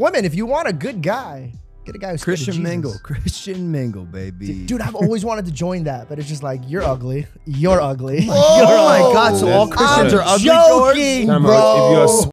Women, if you want a good guy, get a guy who's Christian Mingle. Christian Mingle, baby. Dude, I've always wanted to join that, but it's just like, you're ugly. You're ugly. Oh my God. So all Christians are ugly, George? Joking, bro.